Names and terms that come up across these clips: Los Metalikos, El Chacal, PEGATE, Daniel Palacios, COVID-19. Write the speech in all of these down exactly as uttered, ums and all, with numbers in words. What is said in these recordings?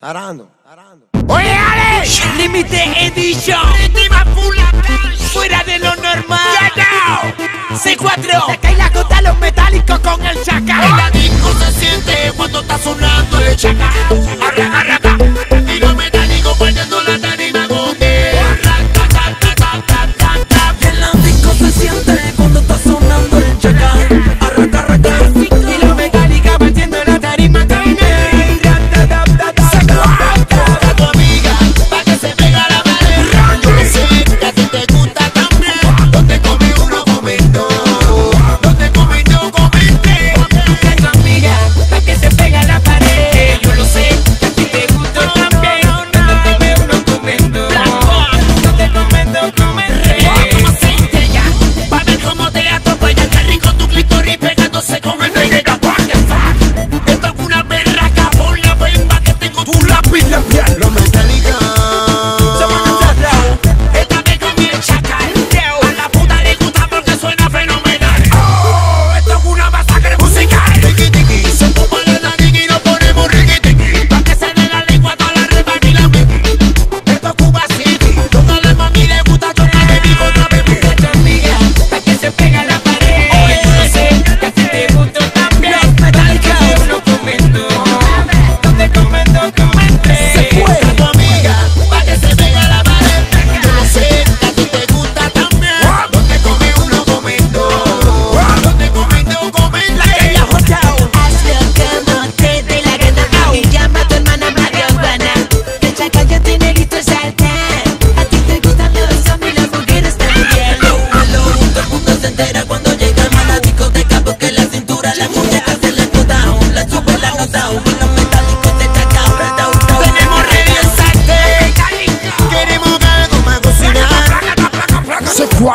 Arando, arando. ¡Oye, Ale! Límite edición. Última pula. Fuera de lo normal. C cuatro. Se cae la gota a Los Metalikos con El Chacal. En la disco se siente cuando está sonando El Chacal. Arraca, arraca. Y Los Metalikos poniendo la tarima con él. Arraca, ta, ta, ta, ta, ta. En la disco se siente cuando está sonando El Chacal. Arraca, arraca. Y Los Metalikos partiendo la tarima con él.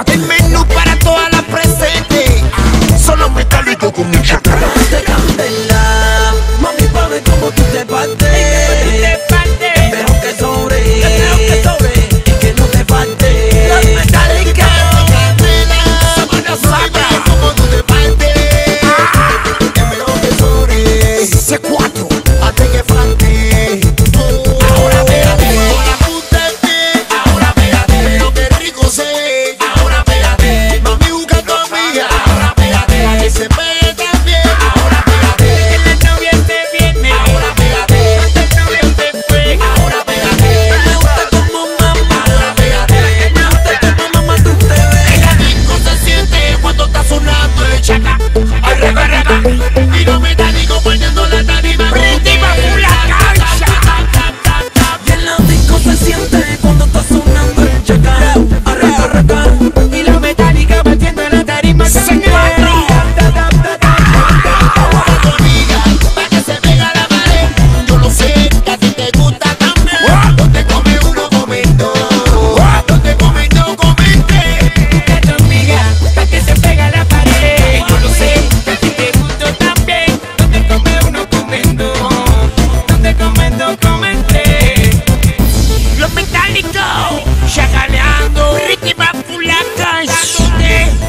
El menú para todas las presentes. Son Los Metalikos con El Chacal. Te candela, mami, pa' ver cómo tú te partes. Espero que sobre, y que no te falte. Los Metalikos, te candela, mami, pa' ver cómo tú te partes. Espero que sobre, C cuatro, hasta que falte. Ahora pégate, ahora apúntate, ahora pégate, lo que rico sé.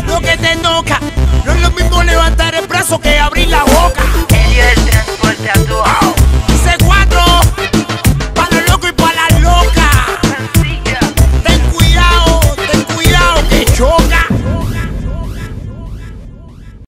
Lo que te toca, no es lo mismo levantar el brazo que